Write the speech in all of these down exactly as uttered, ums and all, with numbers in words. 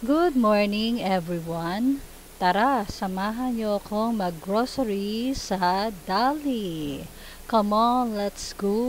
Good morning everyone! Tara, samahan niyo akong mag-grocery sa DALI. Come on, let's go!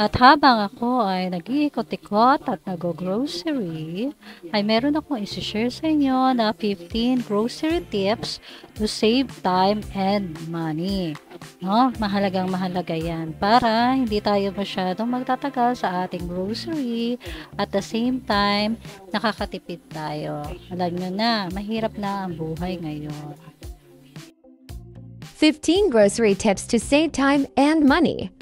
At habang ako ay nag-iikot-ikot at nag-grocery, ay meron akong isi-share sa inyo na fifteen grocery tips to save time and money. No? Mahalagang mahalaga yan para hindi tayo masyadong magtatagal sa ating grocery at the same time, nakakatipid tayo. Alam nyo na, mahirap na ang buhay ngayon. fifteen grocery tips to save time and money.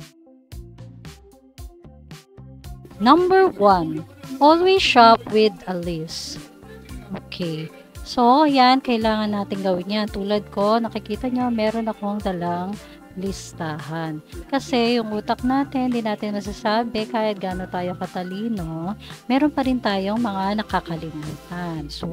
Number one, always shop with a list. Okay. So, yan, kailangan natin gawin yan. Tulad ko, nakikita nyo, meron akong dalang listahan. Kasi yung utak natin, hindi natin nasasabi kahit gaano tayo katalino, meron pa rin tayong mga nakakalimutan. So,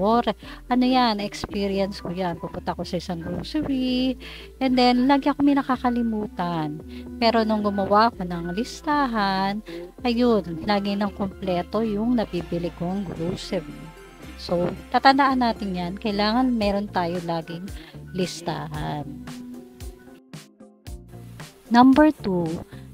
ano yan, experience ko yan. Pupunta ko sa isang grocery, and then, lagi ako may nakakalimutan. Pero nung gumawa ko ng listahan, ayun, lagi nang kumpleto yung nabibili kong grocery. So, tatandaan natin yan. Kailangan meron tayo laging listahan. Number two,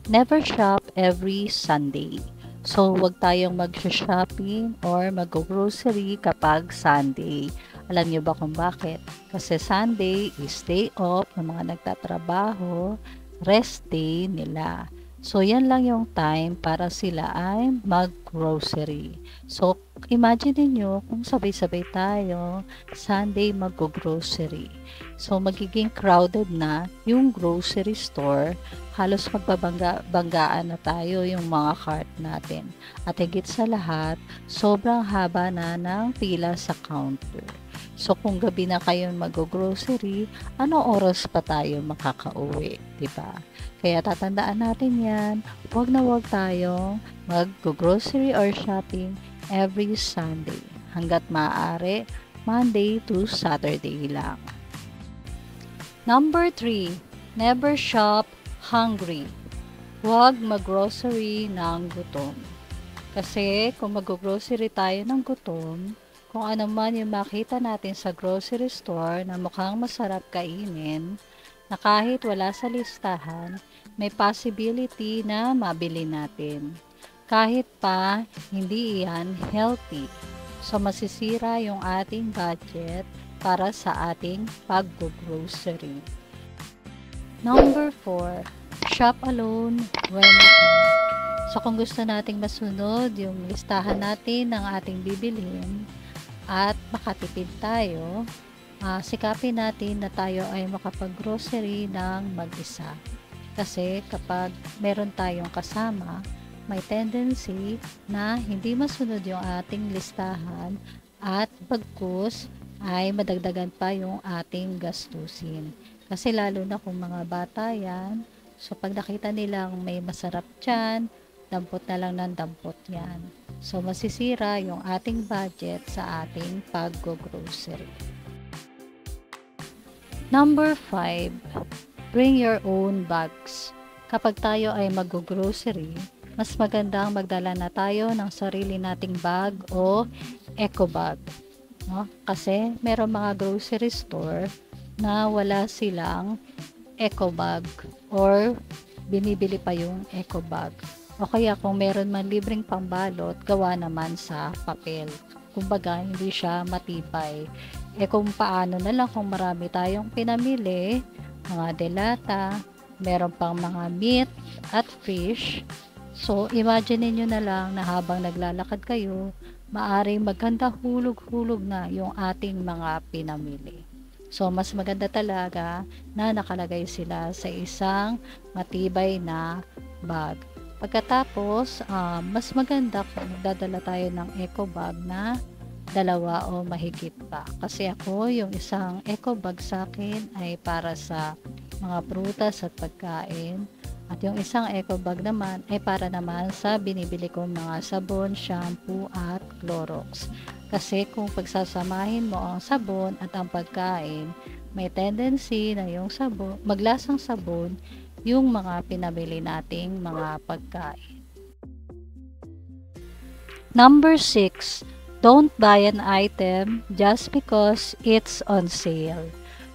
never shop every Sunday. So, huwag tayong mag-shopping or mag-grocery kapag Sunday. Alam niyo ba kung bakit? Kasi Sunday is day off ng mga nagtatrabaho, rest day nila. So, yan lang yung time para sila ay mag-grocery. So, imagine niyo kung sabay-sabay tayo, Sunday mag-grocery. So, magiging crowded na yung grocery store. Halos magbabanggaan na tayo yung mga cart natin. At higit sa lahat, sobrang haba na ng pila sa counter. So, kung gabi na kayo mag-grocery, ano oras pa tayo makakauwi, diba? Kaya tatandaan natin yan, huwag na huwag tayong mag-grocery or shopping every Sunday. Hanggat maaari, Monday to Saturday lang. Number three, never shop hungry. Huwag mag-grocery ng gutom. Kasi kung mag-grocery tayo ng gutom, kung ano man yung makita natin sa grocery store na mukhang masarap kainin, na kahit wala sa listahan, may possibility na mabili natin. Kahit pa, hindi yan healthy. So, masisira yung ating budget para sa ating pag-grocery. Number four, shop alone when eating. So, kung gusto nating masunod yung listahan natin ng ating bibilhin, at makatipid tayo, uh, sikapin natin na tayo ay makapag-grocery ng mag-isa. Kasi kapag meron tayong kasama, may tendency na hindi masunod yung ating listahan at bagkus ay madagdagan pa yung ating gastusin. Kasi lalo na kung mga bata yan, so pag nakita nilang may masarap dyan, dampot na lang ng dampot yan. So, masisira yung ating budget sa ating pag-grocery. Number five, bring your own bags. Kapag tayo ay mag-grocery, mas magandang magdala na tayo ng sarili nating bag o eco bag. No? Kasi, meron mga grocery store na wala silang eco bag or binibili pa yung eco bag. O kaya kung meron man libreng pambalot, gawa naman sa papel. Kumbaga, hindi siya matibay. E kung paano na lang kung marami tayong pinamili, mga delata, meron pang mga meat at fish. So, imagine niyo na lang na habang naglalakad kayo, maaring maganda hulog-hulog na yung ating mga pinamili. So, mas maganda talaga na nakalagay sila sa isang matibay na bag. Pagkatapos, uh, mas maganda kung magdadala tayo ng eco bag na dalawa o mahigit pa. Kasi ako, yung isang eco bag sa akin ay para sa mga prutas at pagkain. At yung isang eco bag naman ay para naman sa binibili kong mga sabon, shampoo at Clorox. Kasi kung pagsasamahin mo ang sabon at ang pagkain, may tendency na yung sabon, maglasang sabon yung mga pinabili nating mga pagkain. Number six, don't buy an item just because it's on sale.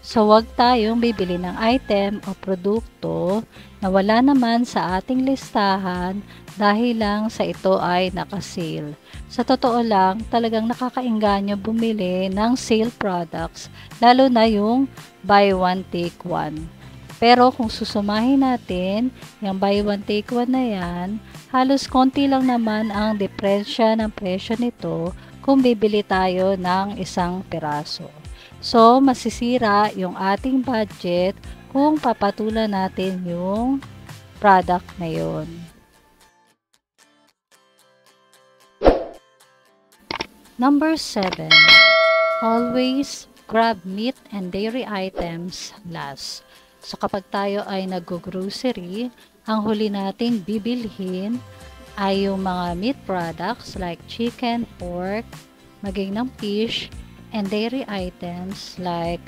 So, huwag tayong bibili ng item o produkto na wala naman sa ating listahan dahil lang sa ito ay naka-sale. Sa totoo lang, talagang nakakainganyo bumili ng sale products, lalo na yung buy one take one. Pero kung susumahin natin yung buy one take one na yan, halos konti lang naman ang diferensya ng presyo nito kung bibili tayo ng isang piraso. So, masisira yung ating budget kung papatulan natin yung product na yun. Number seven. Always grab meat and dairy items last. So, kapag tayo ay nag-grocery, ang huli nating bibilhin ay yung mga meat products like chicken, pork, maging ng fish, and dairy items like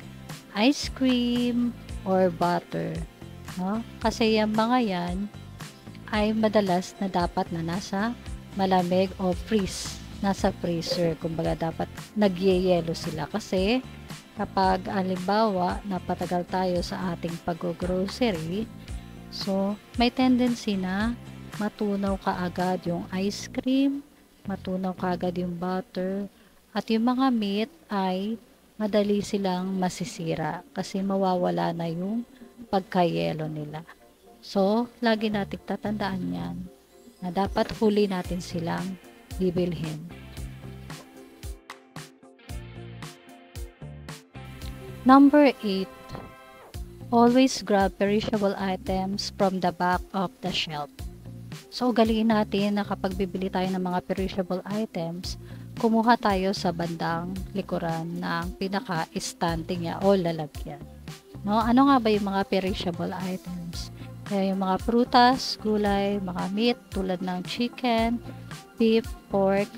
ice cream or butter. No? Kasi yung mga yan ay madalas na dapat na nasa malamig o freeze, nasa freezer. Kumbaga dapat nagyeyelo sila kasi kapag halimbawa napatagal tayo sa ating pag-grocery, so may tendency na matunaw kaagad yung ice cream, matunaw kaagad yung butter, at yung mga meat ay madali silang masisira kasi mawawala na yung pagkayelo nila. So, lagi nating tatandaan yan na dapat huli natin silang bibilhin. Number eight. Always grab perishable items from the back of the shelf. So, ugaliin natin na kapag bibili tayo ng mga perishable items, kumuha tayo sa bandang likuran ng pinaka-standing niya o lalagyan. No? Ano nga ba yung mga perishable items? Kaya yung mga prutas, gulay, mga meat tulad ng chicken, beef, pork,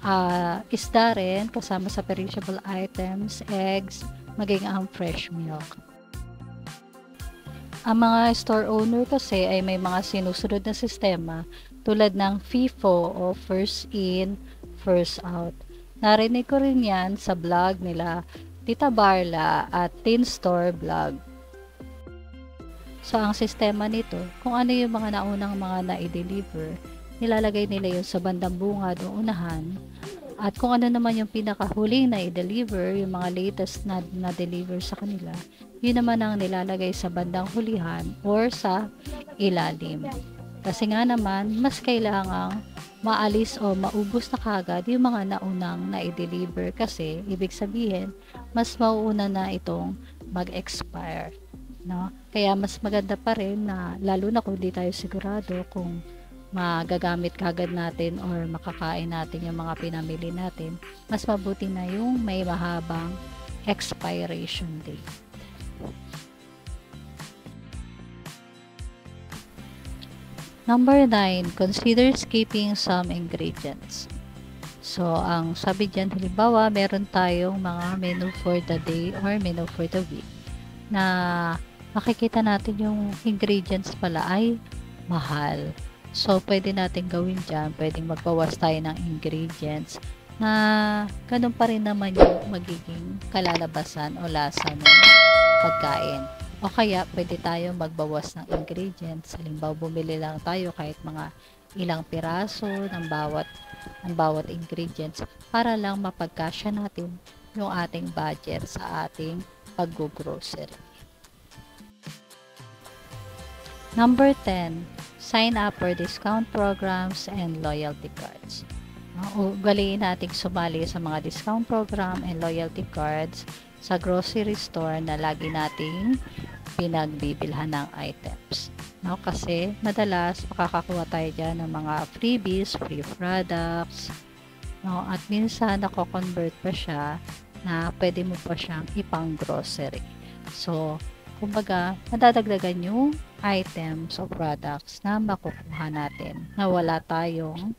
uh, isda rin kasama sa perishable items, eggs, maging ang fresh milk. Ang mga store owner kasi ay may mga sinusunod na sistema tulad ng FIFO o first in, first out. Narinig ko rin yan sa vlog nila Tita Barla at Tin Store Vlog. So, ang sistema nito, kung ano yung mga naunang mga na-deliver, nilalagay nila yun sa bandang bunga doon unahan. At kung ano naman yung pinakahuling na-deliver, yung mga latest na na-deliver sa kanila, yun naman ang nilalagay sa bandang hulihan or sa ilalim. Kasi nga naman, mas kailangang maalis o maubos na kagad yung mga naunang na-deliver kasi ibig sabihin, mas mauuna na itong mag-expire. No? Kaya mas maganda pa rin na lalo na kung di tayo sigurado kung magagamit kagad natin or makakain natin yung mga pinamili natin, mas mabuti na yung may mahabang expiration date. Number nine, consider skipping some ingredients. So, ang sabi dyan, halimbawa, meron tayong mga menu for the day or menu for the week na makikita natin yung ingredients pala ay mahal. So, pwede natin gawin dyan, pwedeng magbawas tayo ng ingredients na ganun pa rin naman yung magiging kalalabasan o lasa ng pagkain. O kaya, pwede tayo magbawas ng ingredients. Halimbawa, bumili lang tayo kahit mga ilang piraso ng bawat, ng bawat ingredients para lang mapagkasya natin yung ating budget sa ating pag-grocery. Number ten. Sign up for discount programs and loyalty cards. Ugaliin natin sumali sa mga discount program and loyalty cards sa grocery store na lagi nating pinagbibilhan ng items. No? Kasi madalas makakakuha tayo dyan ng mga freebies, free products, no? At minsan nako-convert pa siya na pwede mo pa siyang ipang grocery. So, kumbaga, nadadagdagan yung items o products na makukuha natin na wala tayong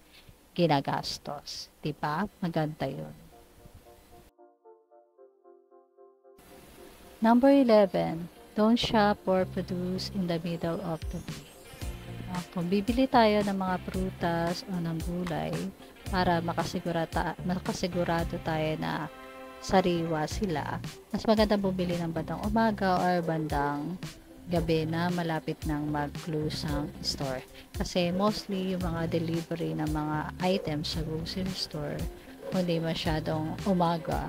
ginagastos. Diba? Maganda yun. Number eleven. Don't shop or produce in the middle of the day. Kung bibili tayo ng mga prutas o ng gulay para makasigurata, makasigurado tayo na sariwa sila, mas maganda bumili ng bandang umaga or bandang gabi na malapit ng mag-close ang store. Kasi mostly yung mga delivery ng mga items sa grocery store, hindi masyadong umaga,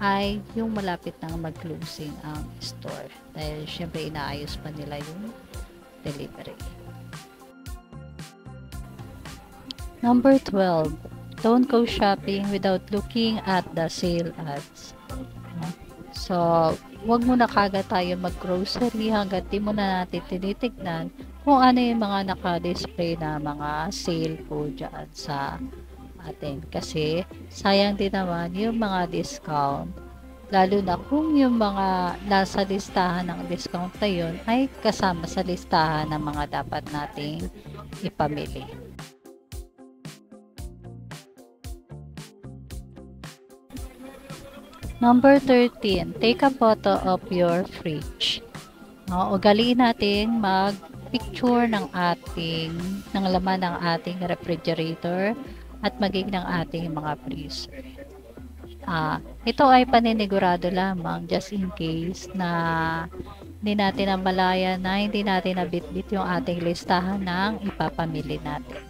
ay yung malapit ng mag-closing ang store. Dahil syempre inaayos pa nila yung delivery. Number twelve. Don't go shopping without looking at the sale ads. So, wag muna kagad tayo mag-grocery hanggat di muna natin tinitignan kung ano yung mga naka-display na mga sale po dyan sa atin. Kasi, sayang din naman yung mga discount. Lalo na kung yung mga nasa listahan ng discount na yun ay kasama sa listahan ng mga dapat nating ipamili. Number thirteen, take a photo of your fridge. No, ugaliin natin mag-picture ng ating, ng laman ng ating refrigerator at maging ng ating mga freezer. Ah, ito ay paninigurado lamang just in case na hindi natin namalaya na hindi natin nabitbit yung ating listahan ng ipapamili natin.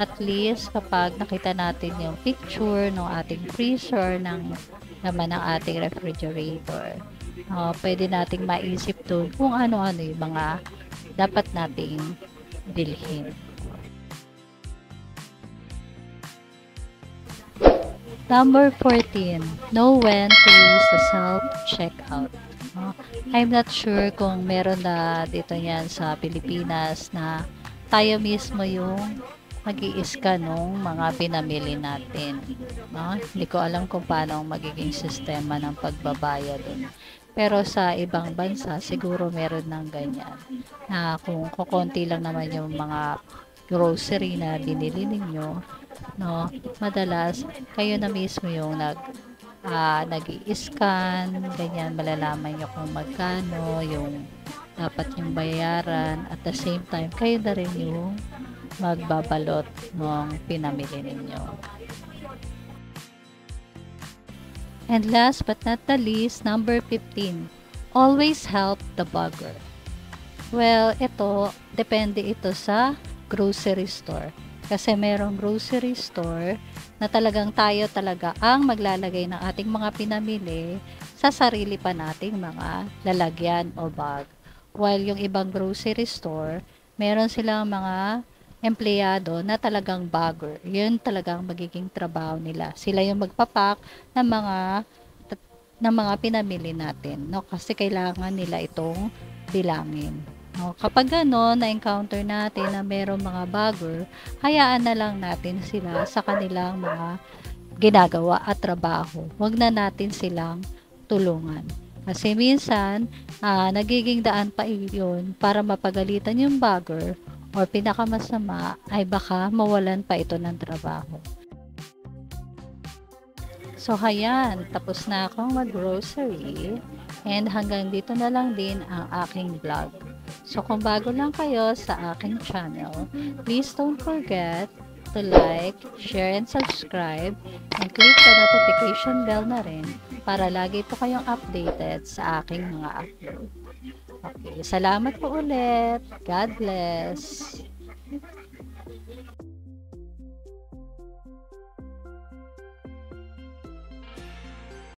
At least kapag nakita natin yung picture ng ating freezer ng naman ang ating refrigerator. Uh, pwede nating maisip doon kung ano-ano yung mga dapat nating bilhin. Number fourteen. Know when to use the self-checkout. Uh, I'm not sure kung meron na dito yan sa Pilipinas na tayo mismo yung mag-i-scan ng mga pinamili natin. No? Hindi ko alam kung paano magiging sistema ng pagbabaya dun. Pero sa ibang bansa, siguro meron ng ganyan. Na kung kukunti lang naman yung mga grocery na binili ninyo, no? Madalas, kayo na mismo yung nag, uh, nag-i-scan, ganyan, malalaman nyo kung magkano yung dapat yung bayaran. At the same time, kayo na rin yung magbabalot ng pinamili ninyo. And last but not the least, number fifteen, always help the beggar. Well, ito, depende ito sa grocery store. Kasi merong grocery store na talagang tayo talaga ang maglalagay ng ating mga pinamili sa sarili pa nating mga lalagyan o bag. While yung ibang grocery store, meron silang mga empleyado na talagang bagger. Yun talagang magiging trabaho nila. Sila yung magpapak ng mga ng mga pinamili natin, no? Kasi kailangan nila itong bilangin. No? Kapag gano'n, na-encounter natin na mayroong mga bagger, hayaan na lang natin sila sa kanilang mga ginagawa at trabaho. Huwag na natin silang tulungan. Kasi minsan, ah, nagiging daan pa iyon para mapagalitan yung bagger or pinakamasama ay baka mawalan pa ito ng trabaho. So, hayan, tapos na akong mag-grocery and hanggang dito na lang din ang aking vlog. So, kung bago lang kayo sa aking channel, please don't forget to like, share, and subscribe and click the notification bell na rin para lagi po kayong updated sa aking mga upload. Okay, salamat po ulit. God bless.